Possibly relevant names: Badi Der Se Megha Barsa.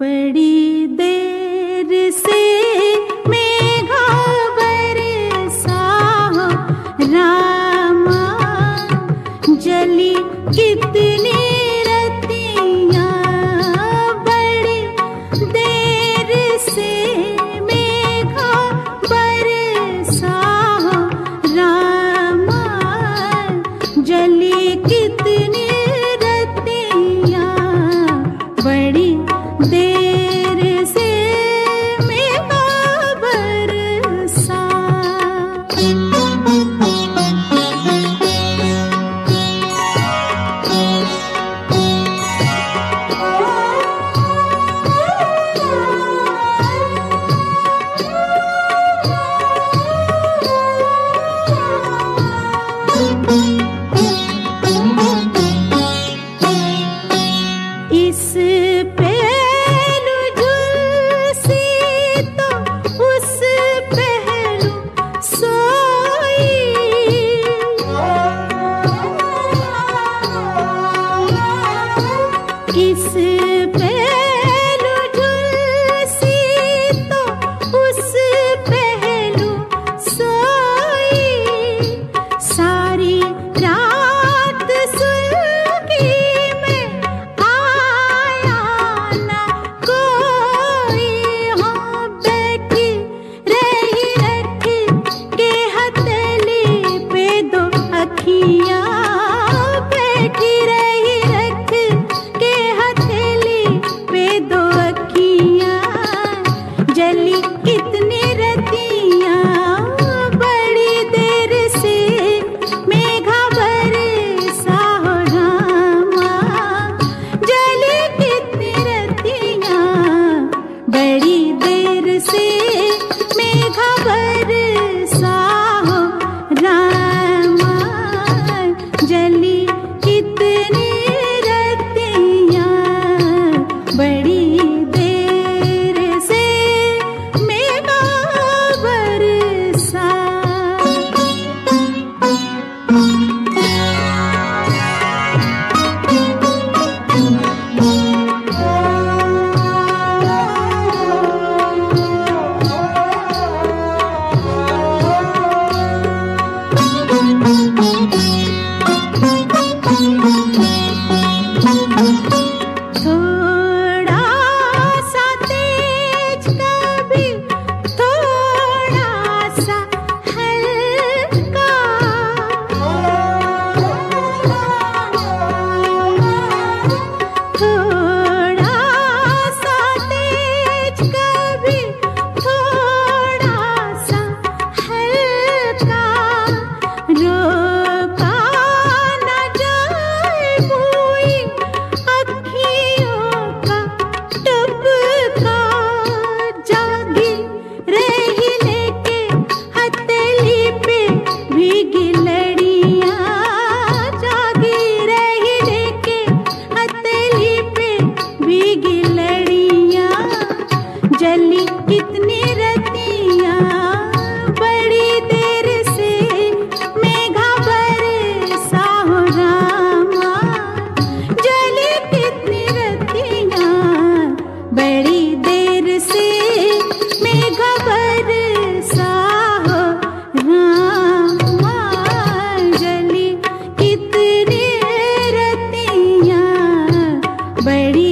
बड़ी देर से मेघा बरसा रामा, जली कितनी रतियाँ। बड़ी देर से मेघा बरसा रामा, जली कितनी रतियाँ। बड़ी देर से मेघा बरसा। इस पे कितनी रतियाँ। बड़ी देर से मेघा बरसा हो रामा, जली कितनी रतियाँ। बड़ी देर से मेघा बरसा हो रामा, जली कितनी रतियाँ। बड़ी